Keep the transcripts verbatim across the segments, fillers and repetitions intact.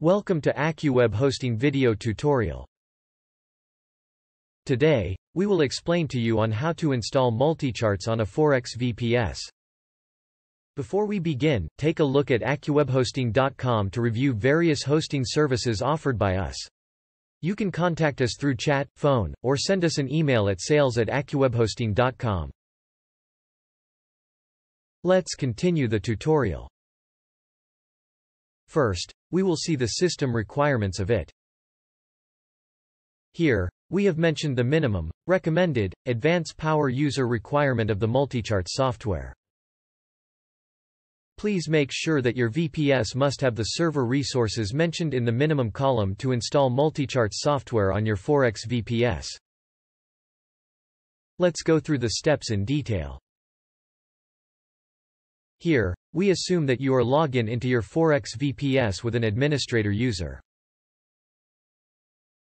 Welcome to AccuWeb Hosting video tutorial. Today, we will explain to you on how to install MultiCharts on a Forex V P S. Before we begin, take a look at AccuWeb Hosting dot com to review various hosting services offered by us. You can contact us through chat, phone, or send us an email at sales at AccuWeb Hosting dot com. Let's continue the tutorial. First, we will see the system requirements of it. Here, we have mentioned the minimum, recommended, advanced power user requirement of the MultiCharts software. Please make sure that your V P S must have the server resources mentioned in the minimum column to install MultiCharts software on your Forex V P S. Let's go through the steps in detail. Here, we assume that you are logged in into your Forex V P S with an administrator user.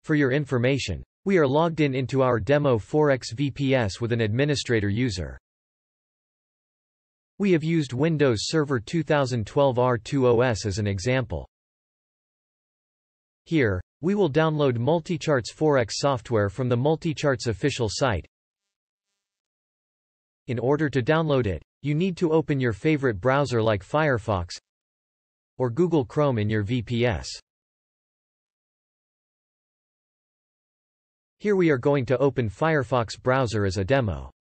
For your information, we are logged in into our demo Forex V P S with an administrator user. We have used Windows Server twenty twelve R two O S as an example. Here, we will download MultiCharts Forex software from the MultiCharts official site. In order to download it, you need to open your favorite browser like Firefox or Google Chrome in your V P S. Here we are going to open Firefox browser as a demo.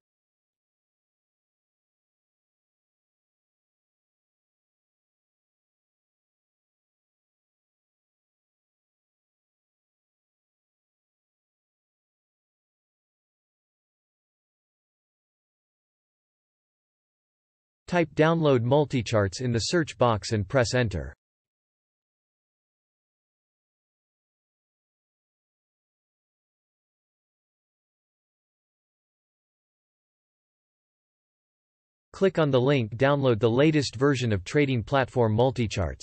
Type download MultiCharts in the search box and press enter. Click on the link download the latest version of trading platform MultiCharts.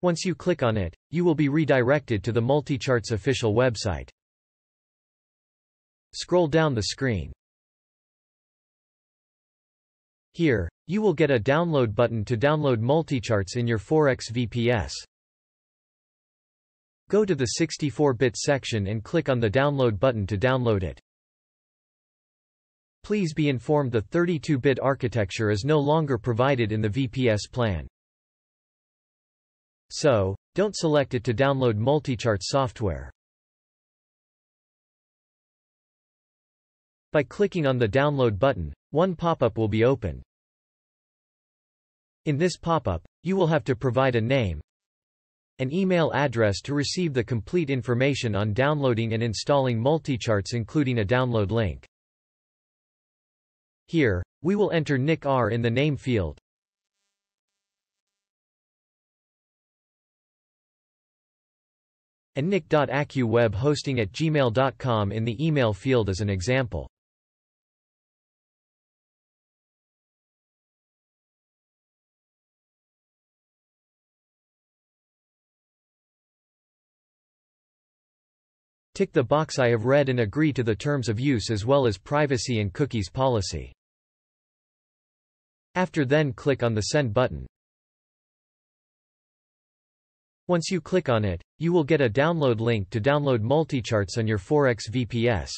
Once you click on it, you will be redirected to the MultiCharts official website. Scroll down the screen. Here, you will get a download button to download MultiCharts in your Forex V P S. Go to the sixty-four bit section and click on the download button to download it. Please be informed the thirty-two bit architecture is no longer provided in the V P S plan. So, don't select it to download MultiCharts software. By clicking on the download button, one pop-up will be opened. In this pop-up, you will have to provide a name, an email address to receive the complete information on downloading and installing MultiCharts including a download link. Here, we will enter Nick R in the name field. And nick dot accuweb hosting at gmail dot com in the email field as an example. Tick the box I have read and agree to the terms of use as well as privacy and cookies policy. After then click on the send button. Once you click on it, you will get a download link to download MultiCharts on your Forex V P S.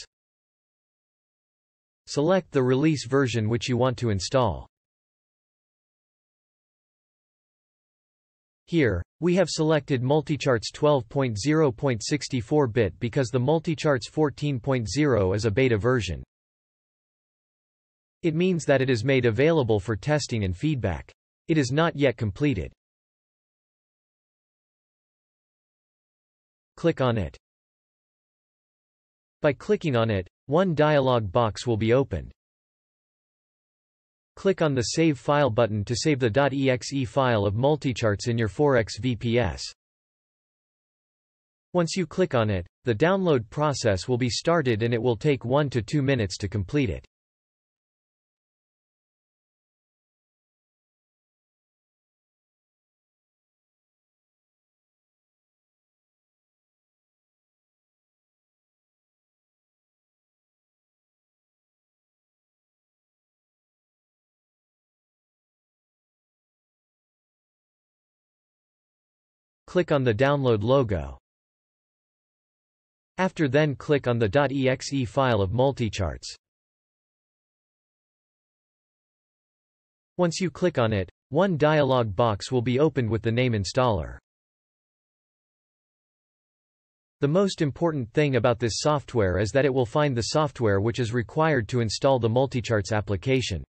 Select the release version which you want to install. Here, we have selected MultiCharts twelve point zero point sixty-four bit because the MultiCharts fourteen point zero is a beta version. It means that it is made available for testing and feedback. It is not yet completed. Click on it. By clicking on it, one dialog box will be opened. Click on the Save File button to save the .exe file of MultiCharts in your Forex V P S. Once you click on it, the download process will be started and it will take one to two minutes to complete it. click on the download logo. After then click on the .exe file of MultiCharts. Once you click on it, one dialog box will be opened with the name Installer. The most important thing about this software is that it will find the software which is required to install the MultiCharts application.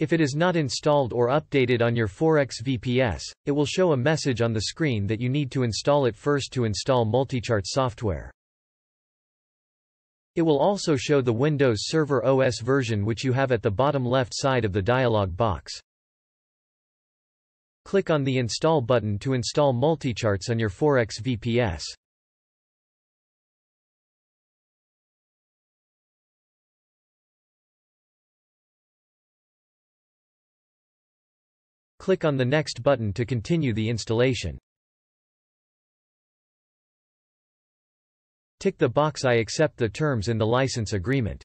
If it is not installed or updated on your Forex V P S, it will show a message on the screen that you need to install it first to install MultiCharts software. It will also show the Windows Server O S version which you have at the bottom left side of the dialog box. Click on the Install button to install MultiCharts on your Forex V P S. Click on the Next button to continue the installation. Tick the box "I accept the terms in the license agreement"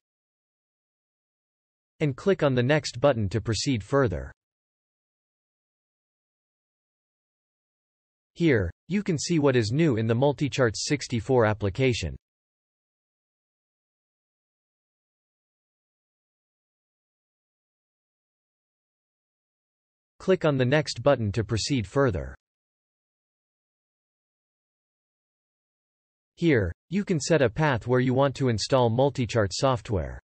and click on the Next button to proceed further. Here, you can see what is new in the MultiCharts sixty-four application. Click on the Next button to proceed further. Here, you can set a path where you want to install MultiCharts software.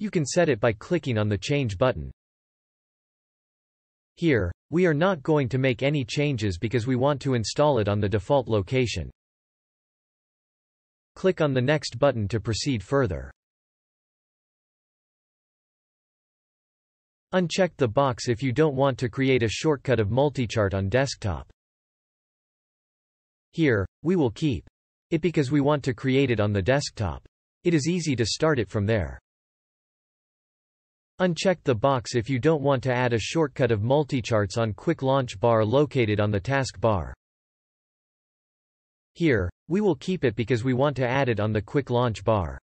You can set it by clicking on the Change button. Here, we are not going to make any changes because we want to install it on the default location. Click on the Next button to proceed further. Uncheck the box if you don't want to create a shortcut of MultiChart on desktop. Here, we will keep it because we want to create it on the desktop. It is easy to start it from there. Uncheck the box if you don't want to add a shortcut of MultiCharts on Quick Launch Bar located on the taskbar. Here, we will keep it because we want to add it on the Quick Launch Bar.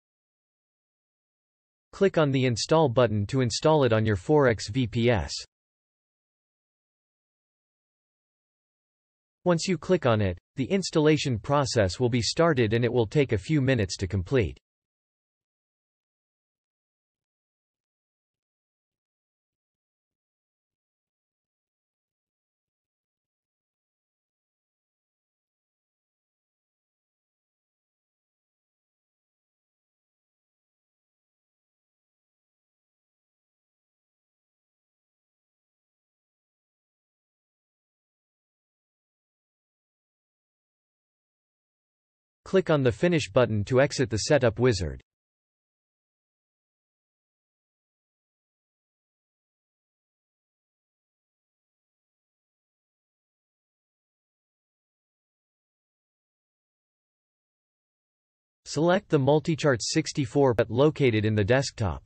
Click on the Install button to install it on your Forex V P S. Once you click on it, the installation process will be started and it will take a few minutes to complete. Click on the Finish button to exit the setup wizard. Select the MultiCharts sixty-four but located in the desktop.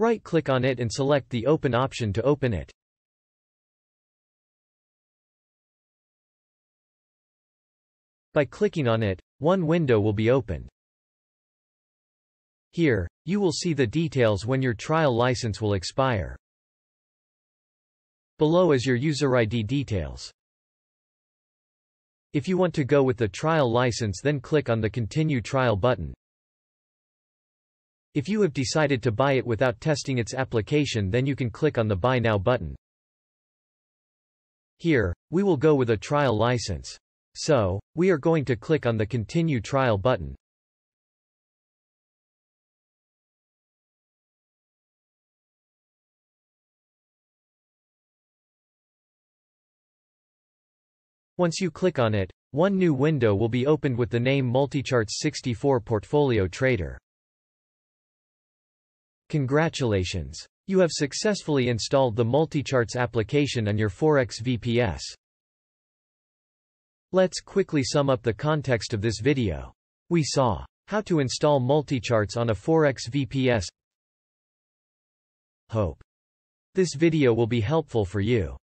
Right-click on it and select the Open option to open it. By clicking on it, one window will be opened. Here, you will see the details when your trial license will expire. Below is your user I D details. If you want to go with the trial license, then click on the Continue Trial button. If you have decided to buy it without testing its application, then you can click on the Buy Now button. Here, we will go with a trial license. So, we are going to click on the Continue Trial button. Once you click on it, one new window will be opened with the name MultiCharts sixty-four Portfolio Trader. Congratulations! You have successfully installed the MultiCharts application on your Forex V P S. Let's quickly sum up the context of this video. We saw how to install MultiCharts on a Forex V P S. Hope this video will be helpful for you.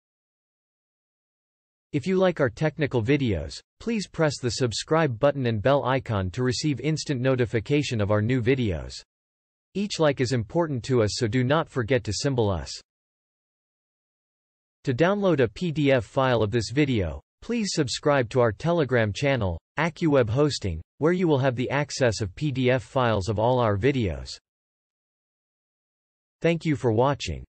If you like our technical videos, please press the subscribe button and bell icon to receive instant notification of our new videos. Each like is important to us, so do not forget to symbol us. To download a P D F file of this video, please subscribe to our Telegram channel, AccuWeb Hosting, where you will have the access of P D F files of all our videos. Thank you for watching.